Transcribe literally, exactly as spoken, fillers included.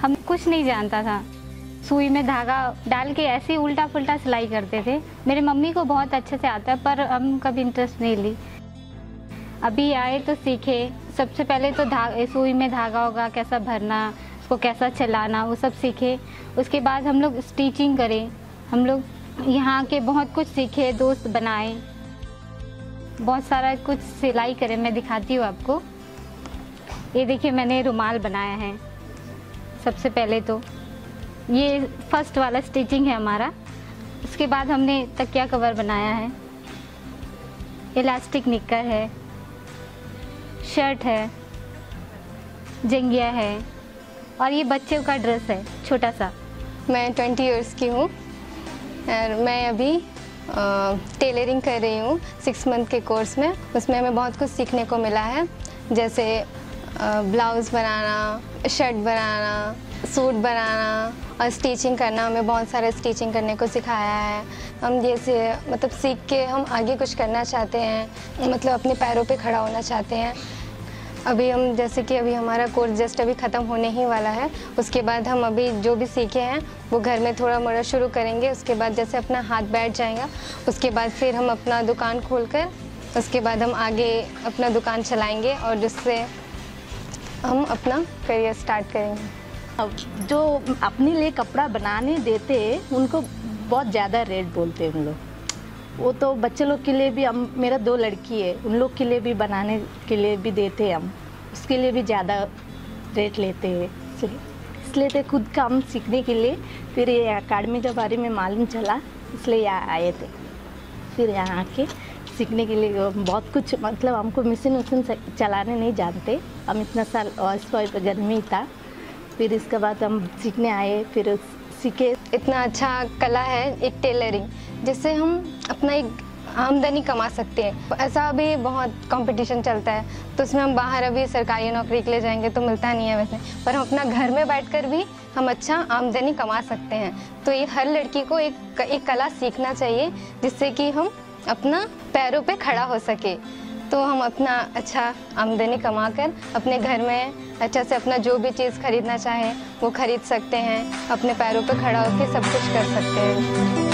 हम कुछ नहीं जानता था, सुई में धागा डाल के ऐसे ही उल्टा पुल्टा सिलाई करते थे। मेरे मम्मी को बहुत अच्छे से आता है पर हम कभी इंटरेस्ट नहीं ली। अभी आए तो सीखे, सबसे पहले तो धागा, सुई में धागा होगा कैसा भरना, उसको कैसा चलाना, वो सब सीखे। उसके बाद हम लोग स्टिचिंग करें, हम लोग यहाँ के बहुत कुछ सीखे, दोस्त बनाए, बहुत सारा कुछ सिलाई करें। मैं दिखाती हूँ आपको, ये देखिए मैंने रुमाल बनाया है। सबसे पहले तो ये फर्स्ट वाला स्टिचिंग है हमारा। उसके बाद हमने तकिया कवर बनाया है, इलास्टिक निक्कर है, शर्ट है, जंगिया है, और ये बच्चों का ड्रेस है छोटा सा। मैं ट्वेंटी इयर्स की हूँ और मैं अभी टेलरिंग कर रही हूँ सिक्स मंथ के कोर्स में। उसमें हमें बहुत कुछ सीखने को मिला है, जैसे ब्लाउज़ बनाना, शर्ट बनाना, सूट बनाना और स्टिचिंग करना। हमें बहुत सारे स्टिचिंग करने को सिखाया है। हम जैसे मतलब सीख के हम आगे कुछ करना चाहते हैं, मतलब अपने पैरों पे खड़ा होना चाहते हैं। अभी हम जैसे कि अभी हमारा कोर्स जस्ट अभी ख़त्म होने ही वाला है। उसके बाद हम अभी जो भी सीखे हैं वो घर में थोड़ा मोड़ा शुरू करेंगे। उसके बाद जैसे अपना हाथ बैठ जाएगा, उसके बाद फिर हम अपना दुकान खोलकर उसके बाद हम आगे अपना दुकान चलाएंगे और जिससे हम अपना करियर स्टार्ट करेंगे। जो अपने लिए कपड़ा बनाने देते उनको बहुत ज़्यादा रेट बोलते हैं उन लोग। वो तो बच्चे लोग के लिए भी, हम मेरा दो लड़की है, उन लोग के लिए भी बनाने के लिए भी देते हैं, हम उसके लिए भी ज़्यादा रेट लेते हैं। इसलिए तो खुद काम सीखने के लिए फिर ये अकाडमी के बारे में मालूम चला, इसलिए यहाँ आए थे। फिर यहाँ आके सीखने के लिए बहुत कुछ, मतलब हमको मशीन वशीन चलाने नहीं जानते, हम इतना साल और घर में ही था। फिर इसके बाद हम सीखने आए, फिर सीखे। इतना अच्छा कला है एक टेलरिंग, जिससे हम अपना एक आमदनी कमा सकते हैं। ऐसा अभी बहुत कंपटीशन चलता है, तो उसमें हम बाहर अभी सरकारी नौकरी के लिए जाएंगे तो मिलता नहीं है वैसे, पर हम अपना घर में बैठकर भी हम अच्छा आमदनी कमा सकते हैं। तो ये हर लड़की को एक एक कला सीखना चाहिए, जिससे कि हम अपना पैरों पे खड़ा हो सके। तो हम अपना अच्छा आमदनी कमा कर अपने घर में अच्छा से अपना जो भी चीज़ खरीदना चाहें वो खरीद सकते हैं, अपने पैरों पे खड़ा होकर सब कुछ कर सकते हैं।